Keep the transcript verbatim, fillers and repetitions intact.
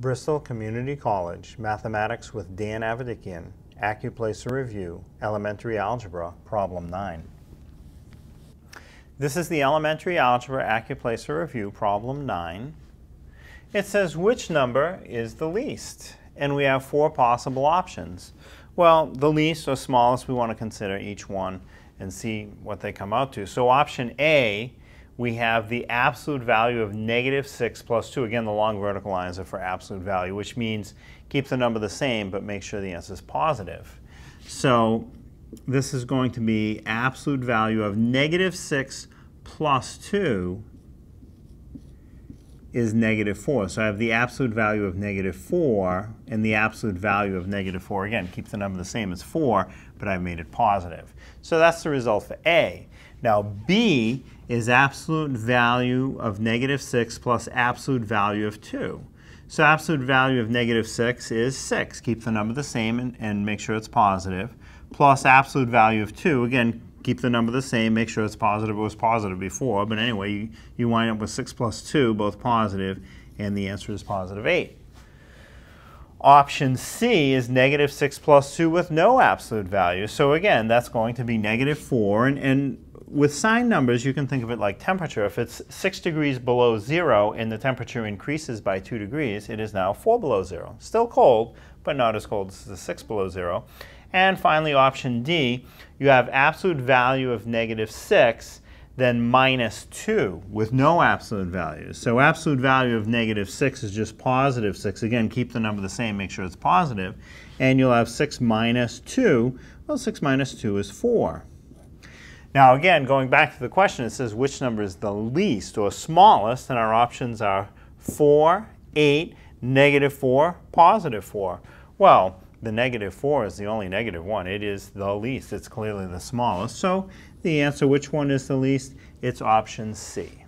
Bristol Community College, Mathematics with Dan Avedikian, Accuplacer Review, Elementary Algebra, Problem nine. This is the Elementary Algebra Accuplacer Review, Problem nine. It says, which number is the least? And we have four possible options. Well, the least or smallest, we want to consider each one and see what they come out to. So option A, we have the absolute value of negative six plus two. Again, the long vertical lines are for absolute value, which means keep the number the same, but make sure the answer is positive. So this is going to be absolute value of negative six plus two is negative four. So I have the absolute value of negative four and the absolute value of negative four. Again, keep the number the same as four, but I've made it positive. So that's the result for A. Now B is absolute value of negative six plus absolute value of two. So absolute value of negative six is six. Keep the number the same and, and make sure it's positive. Plus absolute value of two. Again, keep the number the same. Make sure it's positive. It was positive before. But anyway, you, you wind up with six plus two, both positive, and the answer is positive eight. Option C is negative six plus two with no absolute value. So again, that's going to be negative four. And, and with sine numbers, you can think of it like temperature. If it's six degrees below zero and the temperature increases by two degrees, it is now four below zero. Still cold, but not as cold as the six below zero. And finally, option D, you have absolute value of negative six, then minus two with no absolute values. So absolute value of negative six is just positive six. Again, keep the number the same, make sure it's positive. And you'll have six minus two. Well, six minus two is four. Now again, going back to the question, it says which number is the least or smallest, and our options are four, eight, negative four, positive four. Well, the negative four is the only negative one. It is the least. It's clearly the smallest. So the answer, which one is the least? It's option C.